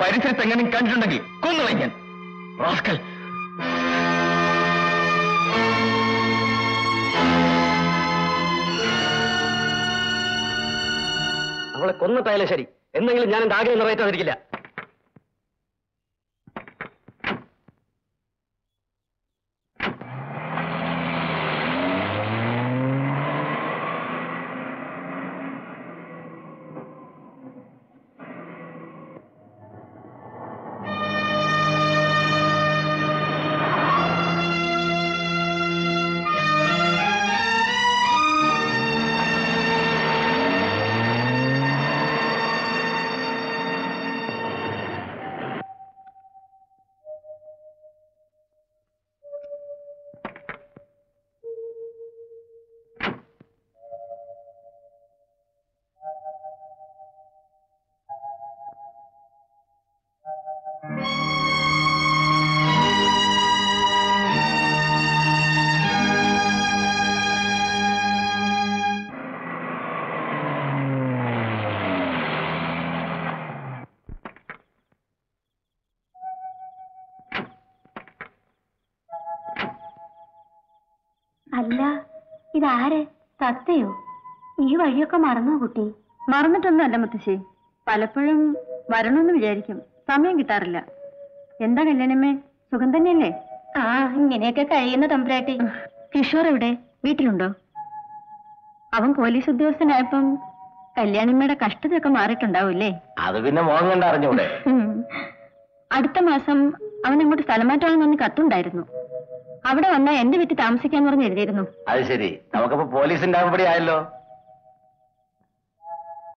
परिसर कंटे वास्कल अवले शरी या आग्रह निर तत्यो ई वो मरनो कुटी मरന്നിട്ടൊന്നും മുത്തശ്ശി പലപ്പോഴും വരണോന്ന് വിചാരിക്കും സമയം കിട്ടാറില്ല എന്താ കല്യാണമേ സുഖം തന്നെയല്ലേ ആ ഇങ്ങനെയൊക്കെ കഴിയുന്ന തമ്പുരാട്ടി കിഷോർ എവിടെ വീട്ടിലുണ്ടോ അവൻ പോലീസ് ഉദ്യോഗസ്ഥനായപ്പോൾ കല്യാണിമ്മയുടെ കഷ്ടതയൊക്കെ മാറിട്ടുണ്ടാവില്ലേ അത് പിന്നെ മോൻ കണ്ട അറിഞ്ഞൂടെ അടുത്ത മാസം അവൻ ഇങ്ങോട്ട് സ്ഥലമാറ്റം വന്ന് കത്തുണ്ടായിരുന്നു अवड़े वह एंटे तामस